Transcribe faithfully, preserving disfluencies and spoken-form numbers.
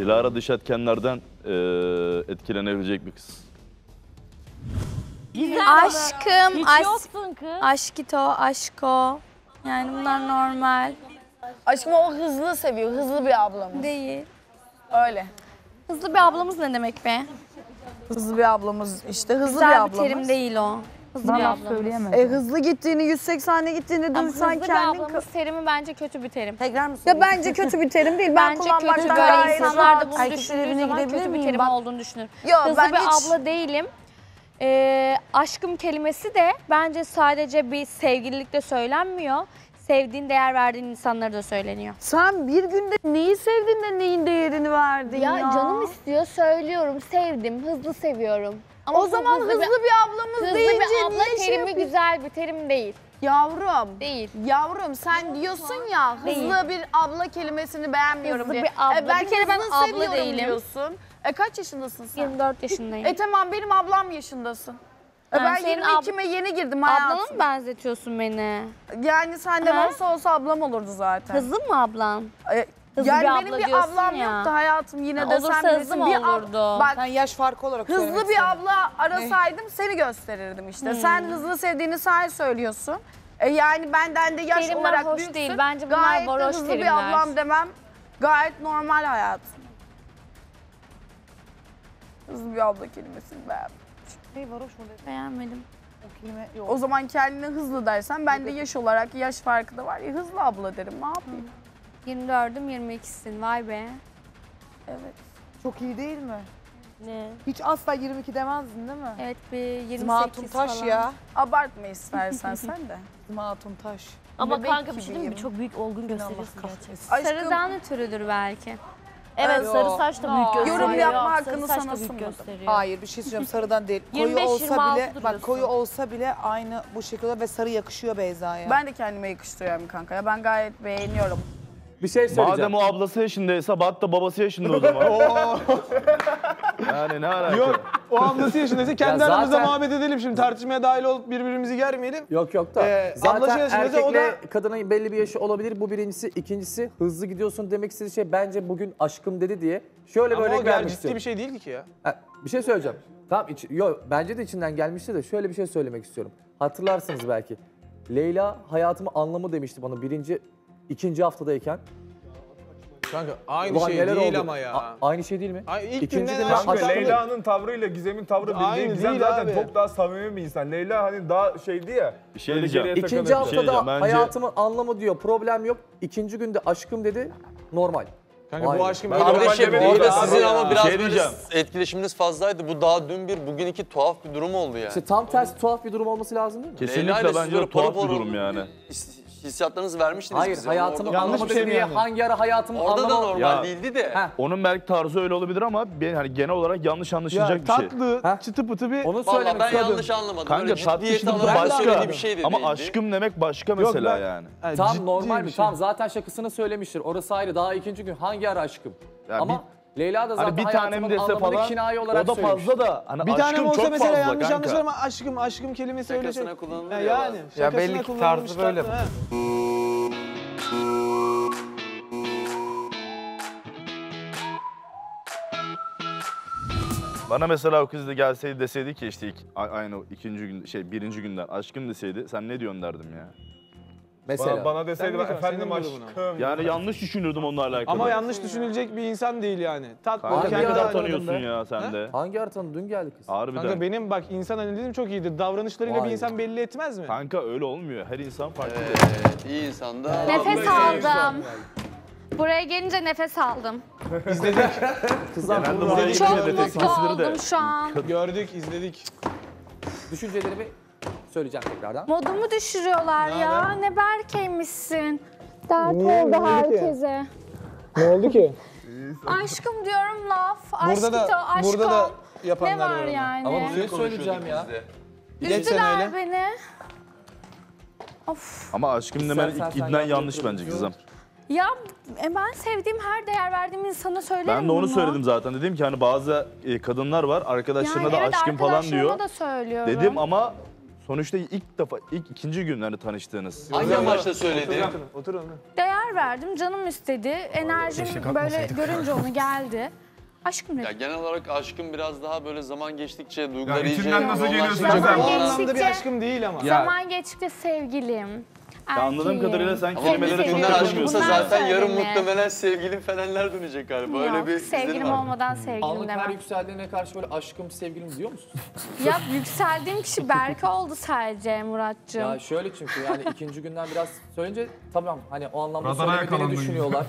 Dilara dış etkenlerden e, etkilenebilecek bir kız. Gizem. Aşkım, hiç aşk, yoksun kız. Aşkito, aşko. Yani bunlar normal. Aşkım o hızlı seviyor, hızlı bir ablamız. Değil. Öyle. Hızlı bir ablamız ne demek be? Hızlı bir ablamız işte, hızlı Güzel bir ablamız. Güzel bir terim değil o. Hızlı ben bir ablamız. E, hızlı gittiğini, yüz seksene gittiğini dün sen kendin... Hızlı ablamız terimi bence kötü bir terim. Tekrar mı söyleyeyim? Ya bence kötü bir terim değil. Ben kullanmaktan gayet... İnsanlar da bunu düşündüğü zaman kötü bir terim ben... olduğunu düşünür. Yo, hızlı bir hiç... abla değilim. Ee, aşkım kelimesi de bence sadece bir sevgililikte söylenmiyor. Sevdiğin, değer verdiğin insanlara da söyleniyor. Sen bir günde neyi sevdin de neyin değerini verdin ya? Ya canım istiyor, söylüyorum, sevdim, hızlı seviyorum. Ama o zaman hızlı, hızlı bir, bir ablamız hızlı deyince bir abla niye terimi şey güzel bir terim değil. Yavrum, değil. Yavrum sen Yok diyorsun ya hızlı değil. bir abla kelimesini beğenmiyorum hızlı diye. Bir abla. E, ben bir kere ben abla değilim. Diyorsun. E kaç yaşındasın sen? yirmi dört yaşındayım. E tamam benim ablam yaşındasın. Yani ben yirmi ikime yeni girdim hayatım. Ablana mı benzetiyorsun beni? Yani sen de olsa olsa ablam olurdu zaten. Hızlı mı ablam? Ee, hızlı yani bir abla benim bir ablam ya. Yoktu hayatım yine ha, de sen bilirsin. Bir olurdu? Bak, sen yaş farkı olarak hızlı bir abla arasaydım ne? Seni gösterirdim işte. Hmm. Sen hızlı sevdiğini sen söylüyorsun. Ee, yani benden de yaş terimler olarak büyüksün. Değil. Bence bunlar gayet de hızlı terimler. Bir ablam demem gayet normal hayatım. Hızlı bir abla kelimesini beğendim. Hey, varoş mu dedi? Beğenmedim. O, kelime, o zaman kendine hızlı dersen ben de yaş olarak yaş farkı da var ya hızlı abla derim ne yapayım? Hı. yirmi dördüm yirmi ikisin vay be. Evet. Çok iyi değil mi? Ne? Hiç asla yirmi iki demezdin değil mi? Evet bir yirmi sekiz Zımatun taş falan. Ya. Abartma istersen sen de. Zımatun taş. Ama Bebek kanka bir şey değil mi? Çok büyük olgun gösteriyorsun gerçekten. Sarıdan türüdür belki. Evet Yo. sarı saç da büyük gösteriyor. Yorum yapma hakkını sana sunmadım. Hayır bir şey söyleyeceğim sarıdan değil. Koyu olsa bile duruyorsun. Bak koyu olsa bile aynı bu şekilde ve sarı yakışıyor Beyza'ya. Ben de kendime yakıştırıyorum kanka ya ben gayet beğeniyorum. Bir şey söyleyeceğim. Madem o ablası yaşındaysa Bat da babası yaşında o zaman. Yani ne alaka? Yok o ablası yaşındaysa kendi ya aramızda zaten... muhabbet edelim şimdi tartışmaya dahil olup birbirimizi germeyelim. Yok yok da ee, zaten erkekle o da... kadının belli bir yaşı olabilir bu birincisi. İkincisi hızlı gidiyorsun demek istediği şey bence bugün aşkım dedi diye. Şöyle ama böyle gelmişti. Ciddi bir şey değil ki ya. Ha, bir şey söyleyeceğim. Tamam iç... yok bence de içinden gelmişti de şöyle bir şey söylemek istiyorum. Hatırlarsınız belki. Leyla hayatımın anlamı demişti bana birinci... İkinci haftadayken. Kanka aynı Ulan şey değil oldu. Ama ya. A aynı şey değil mi? Ay, ilk günden aşkım. Leyla'nın tavrıyla Gizem'in tavrı bildiğin Gizem zaten abi. Çok daha samimi bir insan. Leyla hani daha şeydi ya. Bir şey diyeceğim. İkinci haftada şey bence... hayatımın anlamı diyor. Problem yok. İkinci günde aşkım dedi. Normal. Kanka Aynen. bu aşkım böyle kardeşim orada sizin ama ya. Biraz şey böyle etkileşiminiz fazlaydı. Bu daha dün bir bugün iki tuhaf bir durum oldu yani. İşte tam tersi tuhaf bir durum olması lazım değil mi? Kesinlikle bence tuhaf bir durum yani. Hissiyatlarınızı vermiştiniz Hayır, bize. Hayır, hayatımın anlaması şey diye hangi ara hayatımın anlamı... Orada anlama... da normal ya, değildi de. Heh. Onun belki tarzı öyle olabilir ama ben, hani genel olarak yanlış anlaşılacak ya, bir tatlı, şey. Tatlı, çıtı pıtı bir... Onu söylemek ben kadın. Yanlış anlamadım. Kanka tatlı çıtı pıtı başka bir şey de ama değildi. Aşkım demek başka mesela Yok, ben, yani. yani. Tam normal mi? Şey. Tam zaten şakasını söylemiştir. Orası ayrı. Daha ikinci gün hangi ara aşkım? Yani ama... Bir... Leyla da zaten hani bir tanem dese falan kinayi olarak o da fazla söylemişti. Da hani bir tanem olsa mesela yanlış anlaşılır ama aşkım aşkım kelimesi öyle şey. Ya yani ya belli ki tarzı böyle. Bana mesela o kız da gelseydi deseydi ki işte aynı ikinci gün şey birinci günden aşkım deseydi sen ne diyorsun derdim ya. Mesela. Bana, bana deseydi ben efendim aşkım. Yani yanlış düşünürdüm onunla alakalı. Ama yanlış düşünülecek bir insan değil yani. Tatlı. Hangi ara tanıyorsun ya sen de? Hangi ara tanıdın? Dün geldi kız. Harbiden. Kanka benim bak insan analizim çok iyidir. Davranışlarıyla Vay bir insan belli etmez mi? Kanka öyle olmuyor. Her insan farklı. Evet, iyi insan da. Nefes aldım. Buraya gelince nefes aldım. İzledik. Kızlar buraya çok mutlu oldum şu an. Gördük, izledik. Düşüncelerimi... Söyleyeceğim tekrardan. Modumu düşürüyorlar ne ya. Adam? Ne berkeymişsin. Dert oldu herkese. Ne oldu ki? Aşkım diyorum laf. Aşkito, aşkom. Burada da yapanlar ne var yani? Ama bir şey söyleyeceğim ya. Üzdüler beni. Of. Ama aşkım demen iddian yanlış bence Gizem. Ya e ben sevdiğim her değer verdiğim insana söylerim bunu. Ben de onu bunu. söyledim zaten. Dedim ki hani bazı e, kadınlar var arkadaşlarına yani da evet, aşkım falan diyor. Evet arkadaşlarıma da söylüyorum. Dedim ama... Sonuçta ilk defa, ilk ikinci günlerde tanıştığınız. Aynı amaçla söyledim. Oturun. Değer karar verdim. Canım istedi. Enerjim böyle görünce onu geldi. Aşkım ne? Ya genel olarak aşkım biraz daha böyle zaman geçtikçe duygular iyice... İçinden nasıl geliyorsun Gizem? Zaman geçtikçe bir aşkım değil ama. Ya. Zaman geçtikçe sevgilim. Ya anladığım kadarıyla sen kelimelere çok takılmıyorsun. Zaten yarın muhtemelen sevgilim falanlar dönecek galiba. Yok, öyle bir sevgilim olmadan sevgilim demem. Anlık her yükseldiğine karşı böyle aşkım sevgilim diyor musun? Ya yükseldiğim kişi Berke oldu sadece Muratcığım. Ya şöyle çünkü yani ikinci günden biraz söyleyince tamam hani o anlamda söylemediğini düşünüyorlar.